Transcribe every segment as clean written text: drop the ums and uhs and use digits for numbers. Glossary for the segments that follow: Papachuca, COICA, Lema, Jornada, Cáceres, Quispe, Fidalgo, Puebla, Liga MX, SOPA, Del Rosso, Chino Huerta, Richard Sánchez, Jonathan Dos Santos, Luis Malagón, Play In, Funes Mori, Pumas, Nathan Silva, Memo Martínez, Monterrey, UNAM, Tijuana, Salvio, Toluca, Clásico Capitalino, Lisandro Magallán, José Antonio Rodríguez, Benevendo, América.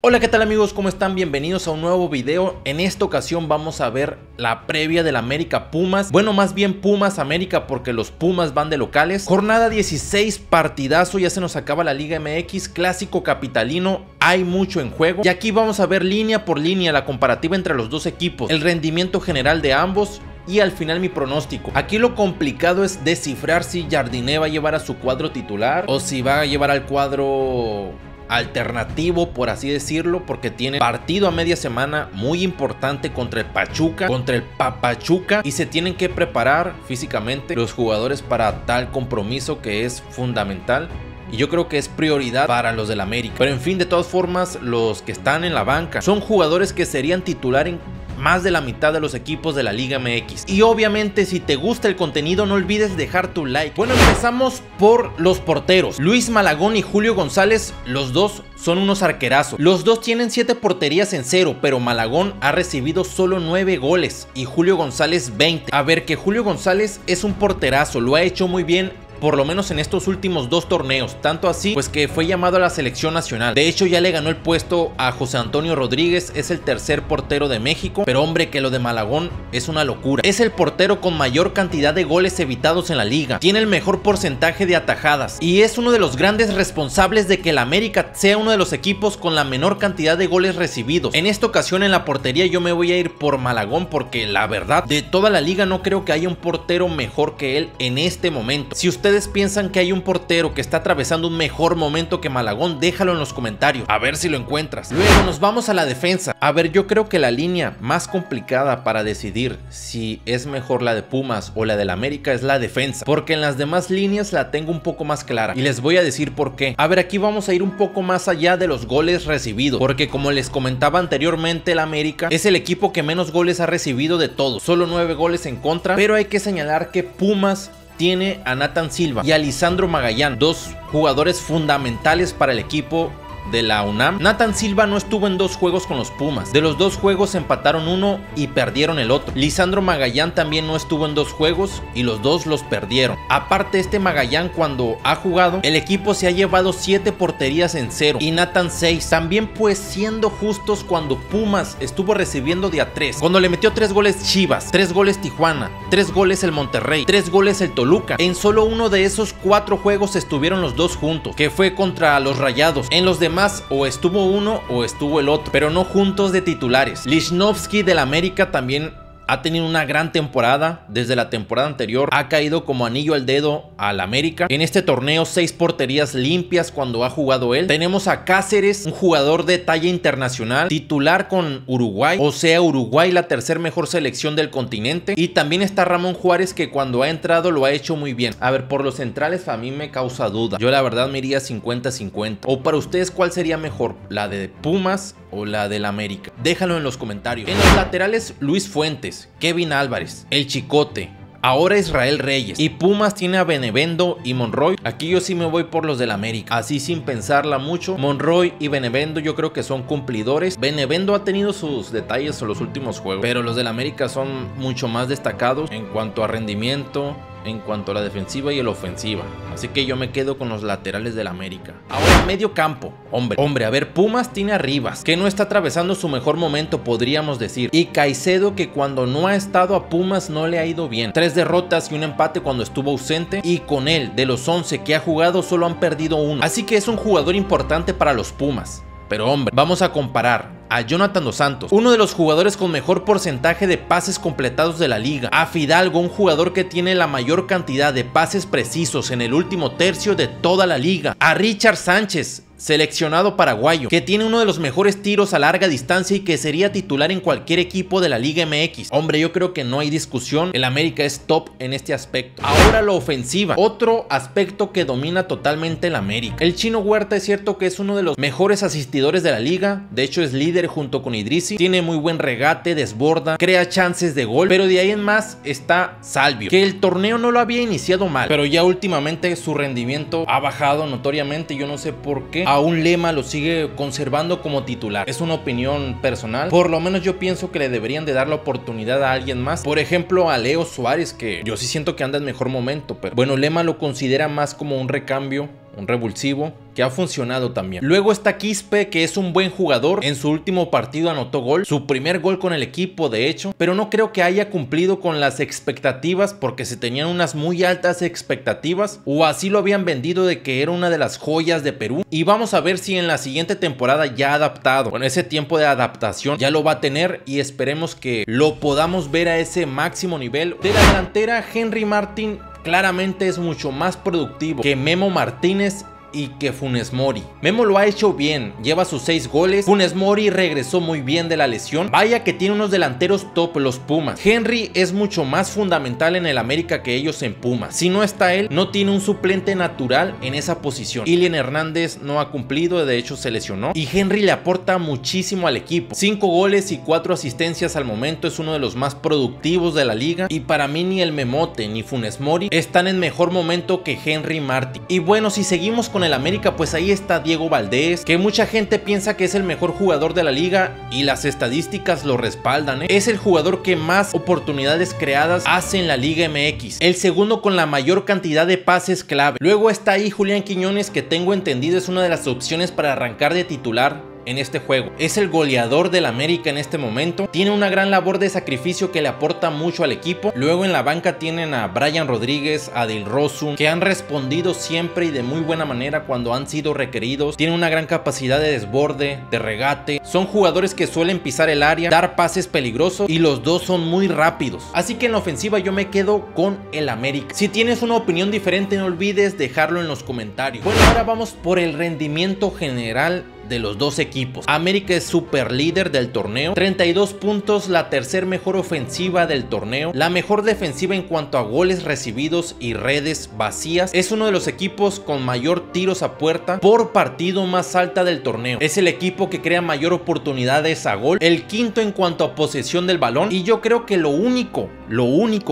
Hola, ¿qué tal amigos? ¿Cómo están? Bienvenidos a un nuevo video. En esta ocasión vamos a ver la previa del América Pumas. Bueno, más bien Pumas América, porque los Pumas van de locales. Jornada 16, partidazo, ya se nos acaba la Liga MX, Clásico Capitalino, hay mucho en juego. Y aquí vamos a ver línea por línea la comparativa entre los dos equipos, el rendimiento general de ambos y al final mi pronóstico. Aquí lo complicado es descifrar si Jardine va a llevar a su cuadro titular o si va a llevar al cuadro alternativo, por así decirlo, porque tiene partido a media semana muy importante contra el Pachuca, contra el Papachuca, y se tienen que preparar físicamente los jugadores para tal compromiso que es fundamental. Y yo creo que es prioridad para los del América. Pero en fin, de todas formas, los que están en la banca son jugadores que serían titular en más de la mitad de los equipos de la Liga MX. Y obviamente, si te gusta el contenido, no olvides dejar tu like. Bueno, empezamos por los porteros. Luis Malagón y Julio González, los dos son unos arquerazos. Los dos tienen 7 porterías en cero, pero Malagón ha recibido solo 9 goles y Julio González 20. A ver, que Julio González es un porterazo, lo ha hecho muy bien, por lo menos en estos últimos 2 torneos, tanto así pues que fue llamado a la selección nacional. De hecho, ya le ganó el puesto a José Antonio Rodríguez, es el tercer portero de México, pero hombre, que lo de Malagón es una locura. Es el portero con mayor cantidad de goles evitados en la liga, tiene el mejor porcentaje de atajadas y es uno de los grandes responsables de que el América sea uno de los equipos con la menor cantidad de goles recibidos. En esta ocasión en la portería yo me voy a ir por Malagón, porque la verdad, de toda la liga no creo que haya un portero mejor que él en este momento. Si usted ¿ustedes piensan que hay un portero que está atravesando un mejor momento que Malagón? Déjalo en los comentarios, a ver si lo encuentras. Luego nos vamos a la defensa. A ver, yo creo que la línea más complicada para decidir si es mejor la de Pumas o la del América es la defensa, porque en las demás líneas la tengo un poco más clara y les voy a decir por qué. A ver, aquí vamos a ir un poco más allá de los goles recibidos, porque como les comentaba anteriormente, el América es el equipo que menos goles ha recibido de todos, solo 9 goles en contra, pero hay que señalar que Pumas tiene a Nathan Silva y a Lisandro Magallán, dos jugadores fundamentales para el equipo de la UNAM. Nathan Silva no estuvo en 2 juegos con los Pumas, de los 2 juegos empataron uno y perdieron el otro. Lisandro Magallán también no estuvo en 2 juegos y los 2 los perdieron. Aparte, este Magallán cuando ha jugado, el equipo se ha llevado 7 porterías en cero y Nathan 6. También pues, siendo justos, cuando Pumas estuvo recibiendo de a 3, cuando le metió 3 goles Chivas, 3 goles Tijuana, 3 goles el Monterrey, 3 goles el Toluca, en solo uno de esos 4 juegos estuvieron los 2 juntos, que fue contra los Rayados. En los demás o estuvo uno o estuvo el otro, pero no juntos de titulares. Lichnowsky del América también ha tenido una gran temporada. Desde la temporada anterior ha caído como anillo al dedo al América. En este torneo 6 porterías limpias cuando ha jugado él. Tenemos a Cáceres, un jugador de talla internacional, titular con Uruguay, o sea Uruguay la tercer mejor selección del continente. Y también está Ramón Juárez, que cuando ha entrado lo ha hecho muy bien. A ver, por los centrales a mí me causa duda. Yo la verdad me iría 50-50. O para ustedes, ¿cuál sería mejor? ¿La de Pumas o la del América? Déjalo en los comentarios. En los laterales, Luis Fuentes, Kevin Álvarez, el Chicote, ahora Israel Reyes, y Pumas tiene a Benevendo y Monroy. Aquí yo sí me voy por los del América, así sin pensarla mucho. Monroy y Benevendo yo creo que son cumplidores. Benevendo ha tenido sus detalles en los últimos juegos, pero los del América son mucho más destacados en cuanto a rendimiento, en cuanto a la defensiva y la ofensiva. Así que yo me quedo con los laterales del América. Ahora, medio campo. Hombre, a ver, Pumas tiene a Arribas, que no está atravesando su mejor momento, podríamos decir, y Caicedo, que cuando no ha estado a Pumas no le ha ido bien. 3 derrotas y un empate cuando estuvo ausente, y con él, de los 11 que ha jugado, solo han perdido 1. Así que es un jugador importante para los Pumas. Pero hombre, vamos a comparar a Jonathan Dos Santos, uno de los jugadores con mejor porcentaje de pases completados de la liga, a Fidalgo, un jugador que tiene la mayor cantidad de pases precisos en el último tercio de toda la liga, a Richard Sánchez, seleccionado paraguayo, que tiene uno de los mejores tiros a larga distancia y que sería titular en cualquier equipo de la Liga MX. Hombre, yo creo que no hay discusión, el América es top en este aspecto. Ahora la ofensiva, otro aspecto que domina totalmente el América. El Chino Huerta es cierto que es uno de los mejores asistidores de la liga, de hecho es líder junto con Idrisi, tiene muy buen regate, desborda, crea chances de gol, pero de ahí en más está Salvio, que el torneo no lo había iniciado mal, pero ya últimamente su rendimiento ha bajado notoriamente, yo no sé por qué. Aún Lema lo sigue conservando como titular, es una opinión personal, por lo menos yo pienso que le deberían de dar la oportunidad a alguien más, por ejemplo a Leo Suárez, que yo sí siento que anda en mejor momento, pero bueno, Lema lo considera más como un recambio, un revulsivo, que ha funcionado también. Luego está Quispe, que es un buen jugador. En su último partido anotó gol, su primer gol con el equipo de hecho, pero no creo que haya cumplido con las expectativas, porque se tenían unas muy altas expectativas, o así lo habían vendido, de que era una de las joyas de Perú. Y vamos a ver si en la siguiente temporada ya adaptado, con ese tiempo de adaptación ya lo va a tener, y esperemos que lo podamos ver a ese máximo nivel. De la delantera, Henry Martin claramente es mucho más productivo que Memo Martínez y que Funes Mori. Memo lo ha hecho bien, lleva sus 6 goles. Funes Mori regresó muy bien de la lesión. Vaya que tiene unos delanteros top los Pumas. Henry es mucho más fundamental en el América que ellos en Pumas. Si no está él, no tiene un suplente natural en esa posición. Ilian Hernández no ha cumplido, de hecho se lesionó, y Henry le aporta muchísimo al equipo. 5 goles y 4 asistencias al momento, es uno de los más productivos de la liga, y para mí ni el Memote ni Funes Mori están en mejor momento que Henry Martin. Y bueno, si seguimos con el América, pues ahí está Diego Valdés, que mucha gente piensa que es el mejor jugador de la liga, y las estadísticas lo respaldan, Es el jugador que más oportunidades creadas hace en la Liga MX, el segundo con la mayor cantidad de pases clave. Luego está ahí Julián Quiñones, que tengo entendido es una de las opciones para arrancar de titular en este juego. Es el goleador del América en este momento. Tiene una gran labor de sacrificio que le aporta mucho al equipo. Luego en la banca tienen a Brian Rodríguez, a Del Rosso, que han respondido siempre y de muy buena manera cuando han sido requeridos. Tienen una gran capacidad de desborde, de regate. Son jugadores que suelen pisar el área, dar pases peligrosos, y los dos son muy rápidos. Así que en la ofensiva yo me quedo con el América. Si tienes una opinión diferente, no olvides dejarlo en los comentarios. Bueno, ahora vamos por el rendimiento general de los dos equipos. América es super líder del torneo, 32 puntos, la tercer mejor ofensiva del torneo, la mejor defensiva en cuanto a goles recibidos y redes vacías. Es uno de los equipos con mayor tiros a puerta por partido más alta del torneo. Es el equipo que crea mayor oportunidades a gol, el quinto en cuanto a posesión del balón, y yo creo que lo único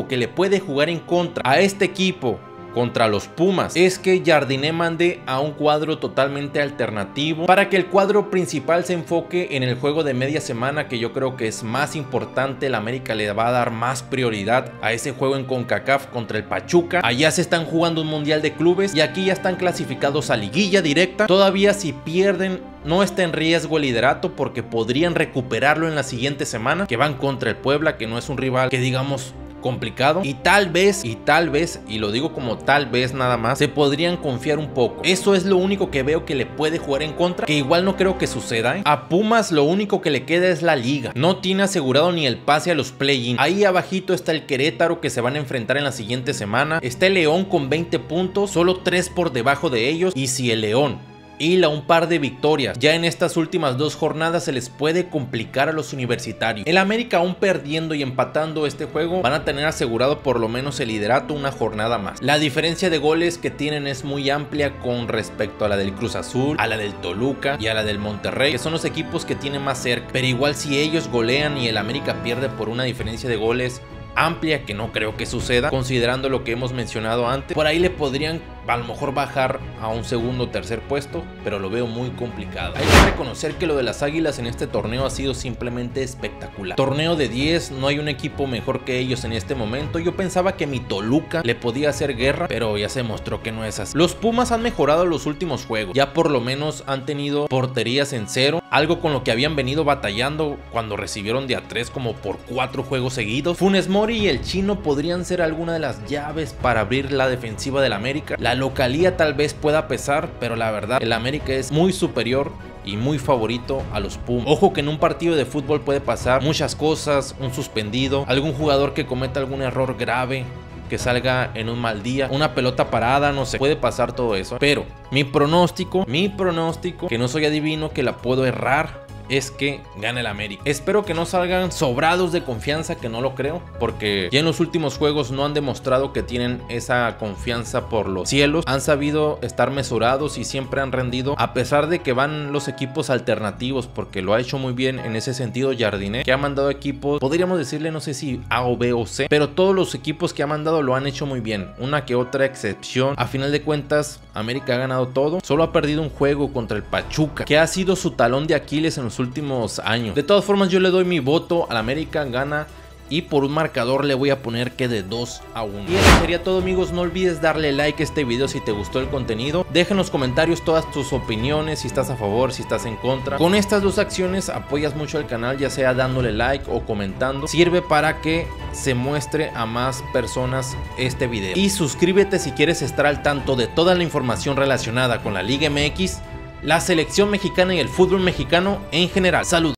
que le puede jugar en contra a este equipo contra los Pumas es que Jardine mande a un cuadro totalmente alternativo, para que el cuadro principal se enfoque en el juego de media semana, que yo creo que es más importante. El América le va a dar más prioridad a ese juego en CONCACAF contra el Pachuca. Allá se están jugando un mundial de clubes, y aquí ya están clasificados a liguilla directa. Todavía si pierden, no está en riesgo el liderato, porque podrían recuperarlo en la siguiente semana, que van contra el Puebla, que no es un rival que digamos complicado, y tal vez, y lo digo como tal vez nada más, se podrían confiar un poco. Eso es lo único que veo que le puede jugar en contra, que igual no creo que suceda. A Pumas lo único que le queda es la liga, no tiene asegurado ni el pase a los play-in. Ahí abajito está el Querétaro, que se van a enfrentar en la siguiente semana. Está el León con 20 puntos, solo 3 por debajo de ellos, y si el León hila un par de victorias ya en estas últimas 2 jornadas, se les puede complicar a los universitarios. El América, aún perdiendo y empatando este juego, van a tener asegurado por lo menos el liderato una jornada más. La diferencia de goles que tienen es muy amplia con respecto a la del Cruz Azul, a la del Toluca y a la del Monterrey, que son los equipos que tienen más cerca. Pero igual si ellos golean y el América pierde por una diferencia de goles amplia, que no creo que suceda, considerando lo que hemos mencionado antes, por ahí le podrían a lo mejor bajar a un segundo o tercer puesto, pero lo veo muy complicado. Hay que reconocer que lo de las Águilas en este torneo ha sido simplemente espectacular. Torneo de 10, no hay un equipo mejor que ellos en este momento. Yo pensaba que mi Toluca le podía hacer guerra, pero ya se mostró que no es así. Los Pumas han mejorado los últimos juegos, ya por lo menos han tenido porterías en cero, algo con lo que habían venido batallando cuando recibieron de a 3 como por 4 juegos seguidos. Funes Mori y el Chino podrían ser alguna de las llaves para abrir la defensiva del América. La localía tal vez pueda pesar, pero la verdad el América es muy superior y muy favorito a los Pumas. Ojo que en un partido de fútbol puede pasar muchas cosas, un suspendido, algún jugador que cometa algún error grave, que salga en un mal día, una pelota parada, no sé, puede pasar todo eso. Pero mi pronóstico, que no soy adivino, que la puedo errar, es que gane el América. Espero que no salgan sobrados de confianza, que no lo creo, porque ya en los últimos juegos no han demostrado que tienen esa confianza por los cielos. Han sabido estar mesurados y siempre han rendido, a pesar de que van los equipos alternativos, porque lo ha hecho muy bien en ese sentido Jardine, que ha mandado equipos, podríamos decirle, no sé si A o B o C, pero todos los equipos que ha mandado lo han hecho muy bien, una que otra excepción. A final de cuentas, América ha ganado todo, solo ha perdido un juego contra el Pachuca, que ha sido su talón de Aquiles en los últimos años. De todas formas, yo le doy mi voto al América, gana y por un marcador le voy a poner que de 2-1. Y eso sería todo, amigos. No olvides darle like a este video si te gustó el contenido. Deja en los comentarios todas tus opiniones, si estás a favor, si estás en contra. Con estas dos acciones apoyas mucho al canal, ya sea dándole like o comentando. Sirve para que se muestre a más personas este video. Y suscríbete si quieres estar al tanto de toda la información relacionada con la Liga MX, la selección mexicana y el fútbol mexicano en general. Saludos.